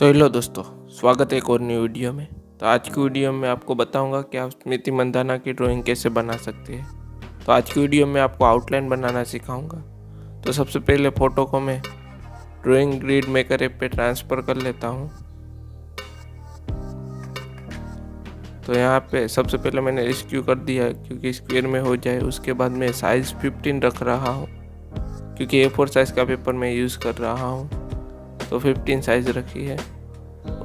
तो हेलो दोस्तों, स्वागत है एक और न्यू वीडियो में। तो आज की वीडियो में आपको बताऊंगा कि आप स्मृति मंधाना की ड्राइंग कैसे बना सकते हैं। तो आज की वीडियो में आपको आउटलाइन बनाना सिखाऊंगा। तो सबसे पहले फ़ोटो को मैं ड्राइंग ग्रिड मेकर ऐप पे ट्रांसफ़र कर लेता हूँ। तो यहाँ पे सबसे पहले मैंने रेस्क्यू कर दिया क्योंकि स्क्वेयर में हो जाए। उसके बाद मैं साइज़ 15 रख रहा हूँ क्योंकि A4 साइज़ का पेपर मैं यूज़ कर रहा हूँ, तो 15 साइज रखी है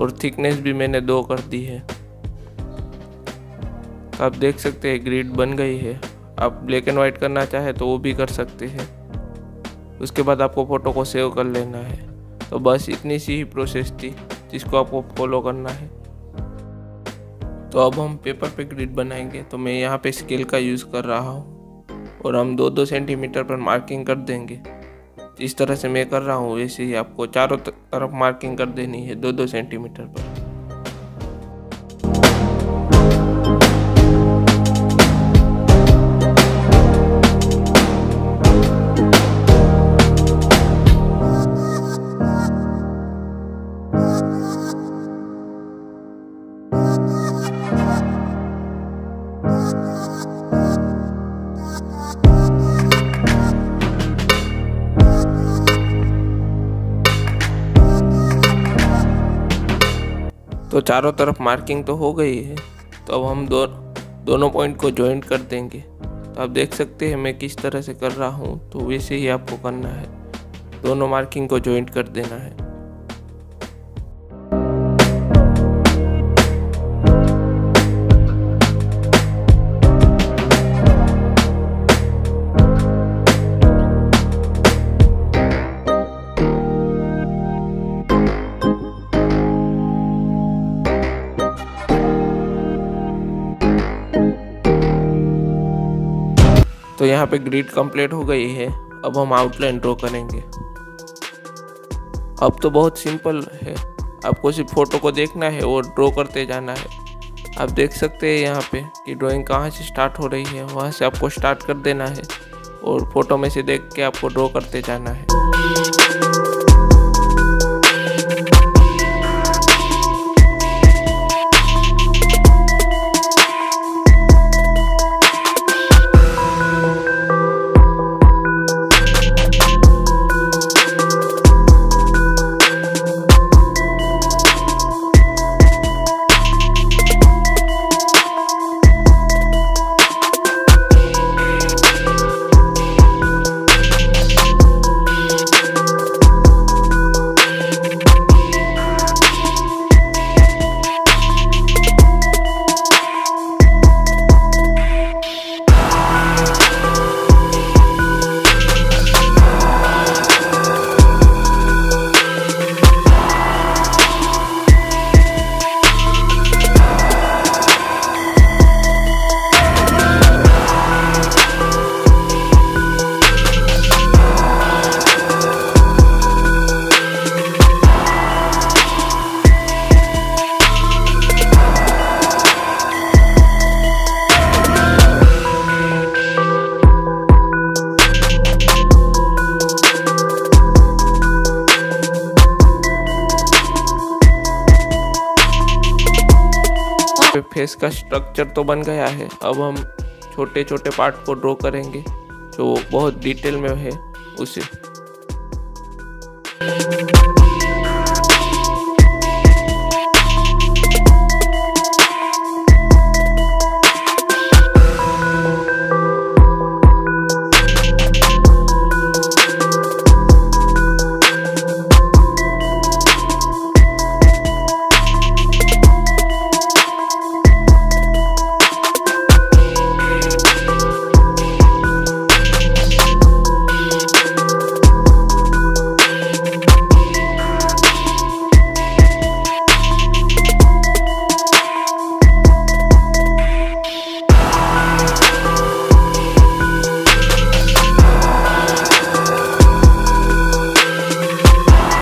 और थिकनेस भी मैंने 2 कर दी है। आप देख सकते हैं ग्रिड बन गई है। आप ब्लैक एंड वाइट करना चाहे तो वो भी कर सकते हैं। उसके बाद आपको फ़ोटो को सेव कर लेना है। तो बस इतनी सी ही प्रोसेस थी जिसको आपको फॉलो करना है। तो अब हम पेपर पे ग्रिड बनाएंगे। तो मैं यहाँ पे स्केल का यूज़ कर रहा हूँ और हम 2-2 सेंटीमीटर पर मार्किंग कर देंगे। इस तरह से मैं कर रहा हूँ, वैसे ही आपको चारों तरफ मार्किंग कर देनी है 2-2 सेंटीमीटर पर। तो चारों तरफ मार्किंग तो हो गई है। तो अब हम दोनों पॉइंट को जॉइंट कर देंगे। तो आप देख सकते हैं मैं किस तरह से कर रहा हूँ, तो वैसे ही आपको करना है। दोनों मार्किंग को जॉइंट कर देना है। तो यहाँ पे ग्रिड कंप्लीट हो गई है। अब हम आउटलाइन ड्रॉ करेंगे। अब तो बहुत सिंपल है, आपको सिर्फ फोटो को देखना है और ड्रॉ करते जाना है। आप देख सकते हैं यहाँ पे कि ड्राइंग कहाँ से स्टार्ट हो रही है, वहाँ से आपको स्टार्ट कर देना है और फोटो में से देख के आपको ड्रॉ करते जाना है। फेस का स्ट्रक्चर तो बन गया है। अब हम छोटे छोटे पार्ट को ड्रॉ करेंगे जो बहुत डिटेल में है उसे।